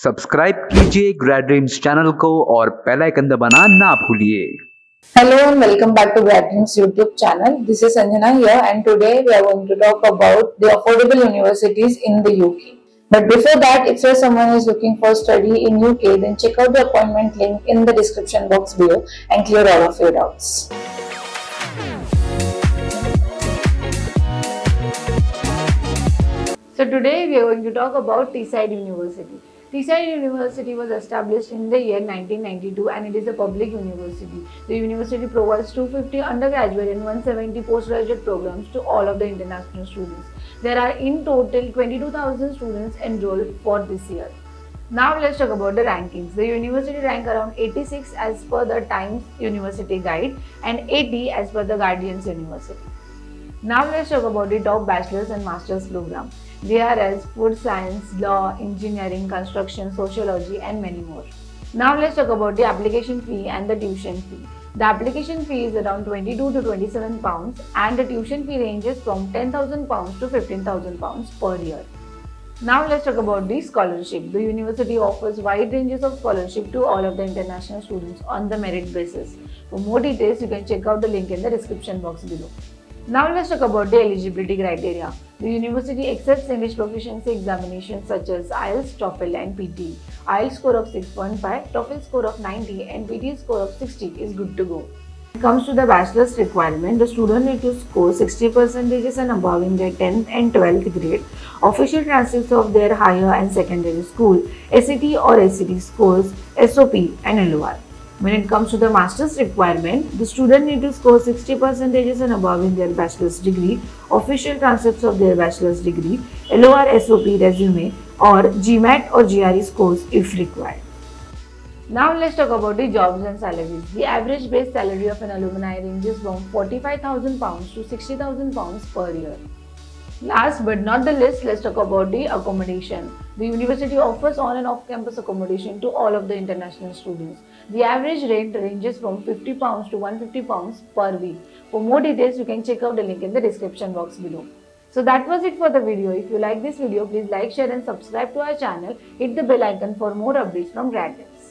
Subscribe कीजिए ग्रैड dreams channel को और पहला आइकन दबाना ना भूलिए। Hello and welcome back to Guardians YouTube channel. This is Sanjana here and today we are going to talk about the affordable universities in the UK. But before that, if someone is looking for study in UK, then check out the appointment link in the description box below and clear all of your doubts. So today we are going to talk about Teesside University. Teesside University was established in the year 1992 and it is a public university. The university provides 250 undergraduate and 170 postgraduate programs to all of the international students. There are in total 22,000 students enrolled for this year. Now let's talk about the rankings. The university ranked around 86 as per the Times University Guide and 80 as per the Guardians University. Now let's talk about the top bachelor's and master's program. They are as food science, law, engineering, construction, sociology and many more. Now let's talk about the application fee and the tuition fee. The application fee is around 22 to 27 pounds and the tuition fee ranges from 10,000 pounds to 15,000 pounds per year. Now let's talk about the scholarship. The university offers wide ranges of scholarship to all of the international students on the merit basis. For more details, you can check out the link in the description box below. Now let's talk about the eligibility criteria. The university accepts English proficiency examinations such as IELTS, TOEFL and PTE. IELTS score of 6.5, TOEFL score of 90 and PTE score of 60 is good to go. When it comes to the bachelor's requirement, the student needs to score 60% and above in their 10th and 12th grade, official transcripts of their higher and secondary school, SAT or SAT scores, SOP and LOR. When it comes to the master's requirement, the student needs to score 60% and above in their bachelor's degree, official transcripts of their bachelor's degree, LOR, SOP, resume or GMAT or GRE scores if required. Now let's talk about the jobs and salaries. The average base salary of an alumni ranges from £45,000 to £60,000 per year. Last but not the least, let's talk about the accommodation. The university offers on and off campus accommodation to all of the international students. The average rate ranges from £50 to £150 per week. For more details, you can check out the link in the description box below. So that was it for the video. If you like this video, please like, share and subscribe to our channel. Hit the bell icon for more updates from Grad-Dreams.